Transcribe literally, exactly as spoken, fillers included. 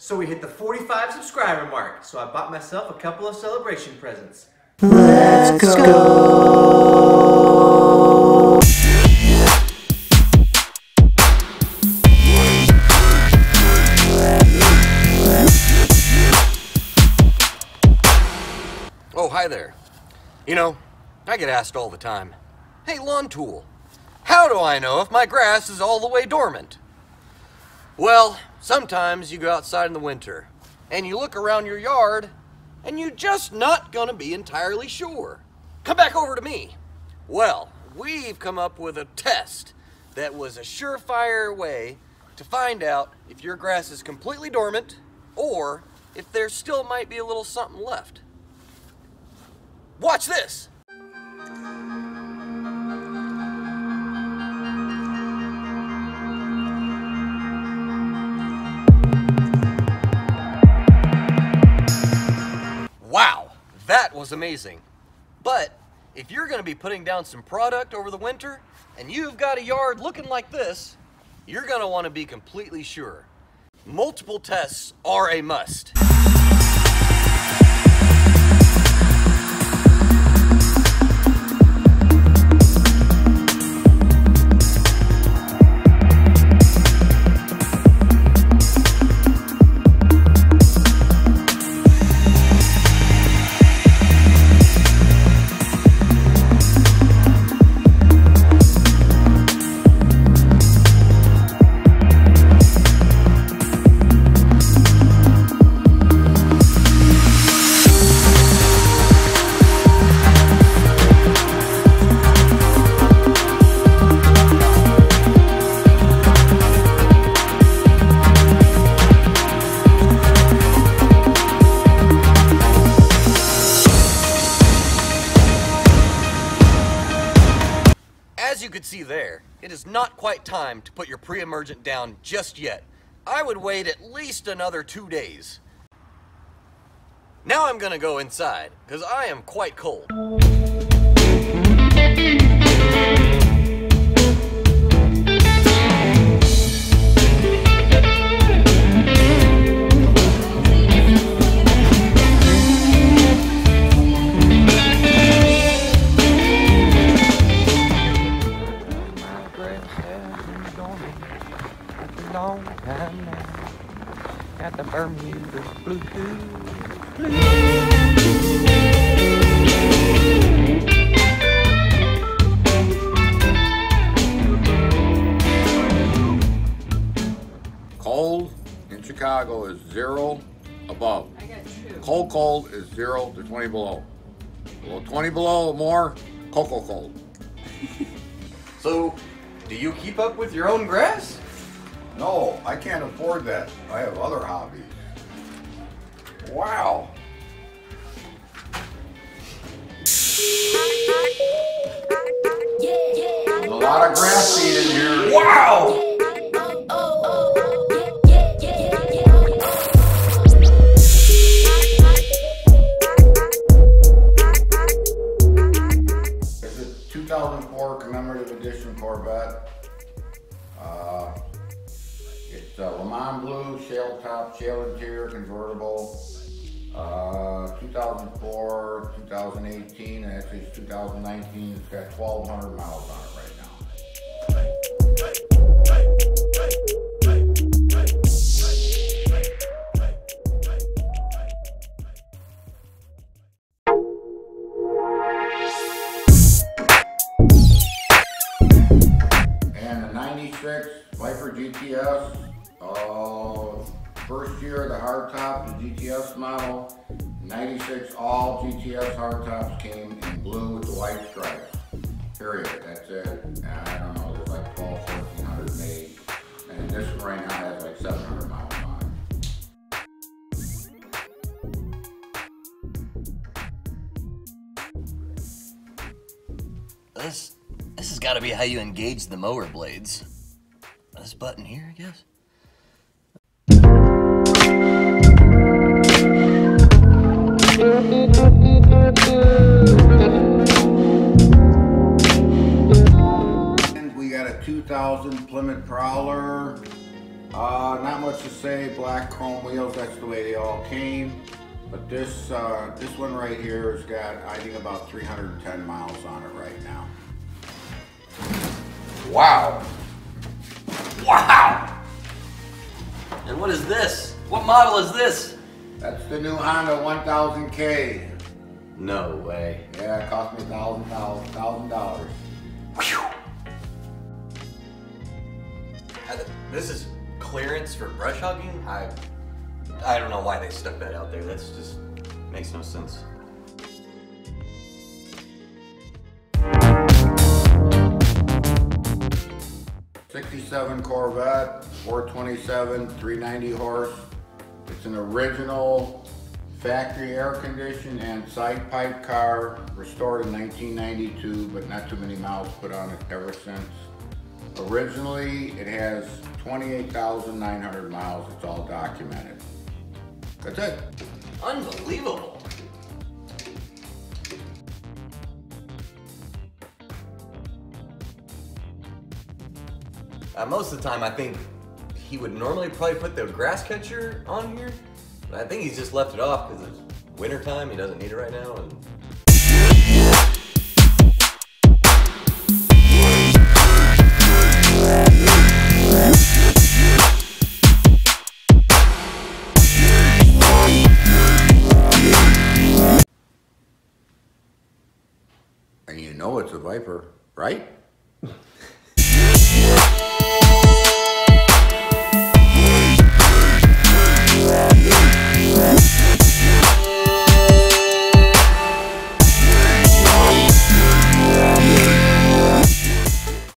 So we hit the forty-five subscriber mark, so I bought myself a couple of celebration presents. Let's go! Oh, hi there. You know, I get asked all the time, hey, lawn tool, how do I know if my grass is all the way dormant? Well, sometimes you go outside in the winter and you look around your yard and you're just not gonna be entirely sure. Come back over to me. Well, we've come up with a test that was a surefire way to find out if your grass is completely dormant or if there still might be a little something left. Watch this. Wow, that was amazing. But if you're going to be putting down some product over the winter and you've got a yard looking like this, you're going to want to be completely sure. Multiple tests are a must. As you could see there, it is not quite time to put your pre-emergent down just yet. I would wait at least another two days. Now I'm gonna go inside, because I am quite cold. At the Bermuda Blue, Blue. Cold in Chicago is zero above. I got two. Cold cold is zero to twenty below. Below twenty below or more, cocoa cold. So, do you keep up with your own grass? No, I can't afford that. I have other hobbies. Wow. There's a lot of grass seed in here. Wow! It's a two thousand four commemorative edition Corvette. Uh, It's uh, Le Mans Blue, shale top, shale interior, convertible, uh, two thousand four, two thousand eighteen, and actually it's two thousand nineteen. It's got twelve hundred miles on it right now. And the ninety-six Viper G T S. Uh, first year, the hardtop, the G T S model, ninety-six, all G T S hardtops came in blue with the white stripes, period, that's it. And I don't know, there's like twelve, fourteen hundred made, and this one right now has like seven hundred miles on it. This, this has got to be how you engage the mower blades. This button here, I guess. And we got a two thousand Plymouth Prowler, uh, not much let's just say black chrome wheels, that's the way they all came. But this uh, this one right here has got, I think, about three hundred ten miles on it right now. Wow. Wow. And what is this? What model is this? That's the new Honda one thousand K. No way. Yeah, it cost me a thousand dollars. This is clearance for brush hogging? I I don't know why they stuck that out there. That's just makes no sense. sixty-seven Corvette, four twenty-seven, three ninety horse. It's an original factory air conditioned and side pipe car, restored in nineteen ninety-two, but not too many miles put on it ever since. Originally, it has twenty-eight thousand nine hundred miles. It's all documented. That's it. Unbelievable. Uh, most of the time, I think he would normally probably put the grass catcher on here, but I think he's just left it off because it's winter time. He doesn't need it right now. And you know it's a Viper, right?